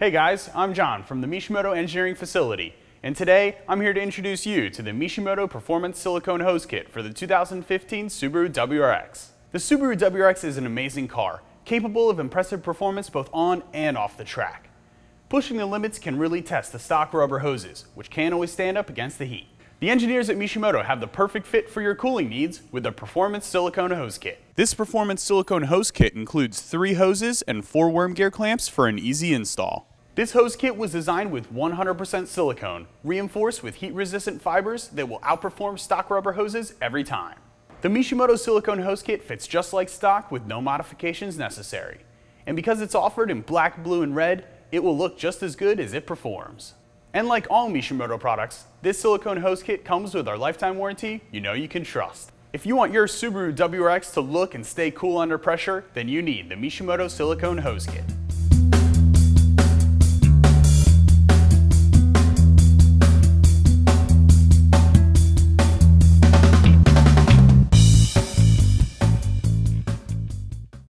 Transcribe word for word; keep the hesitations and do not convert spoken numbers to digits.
Hey guys, I'm John from the Mishimoto Engineering Facility, and today I'm here to introduce you to the Mishimoto Performance Silicone Hose Kit for the two thousand fifteen Subaru W R X. The Subaru W R X is an amazing car, capable of impressive performance both on and off the track. Pushing the limits can really test the stock rubber hoses, which can't always stand up against the heat. The engineers at Mishimoto have the perfect fit for your cooling needs with the Performance Silicone Hose Kit. This Performance Silicone Hose Kit includes three hoses and four worm gear clamps for an easy install. This hose kit was designed with one hundred percent silicone, reinforced with heat-resistant fibers that will outperform stock rubber hoses every time. The Mishimoto Silicone Hose Kit fits just like stock with no modifications necessary. And because it's offered in black, blue, and red, it will look just as good as it performs. And like all Mishimoto products, this silicone hose kit comes with our lifetime warranty you know you can trust. If you want your Subaru W R X to look and stay cool under pressure, then you need the Mishimoto Silicone Hose Kit.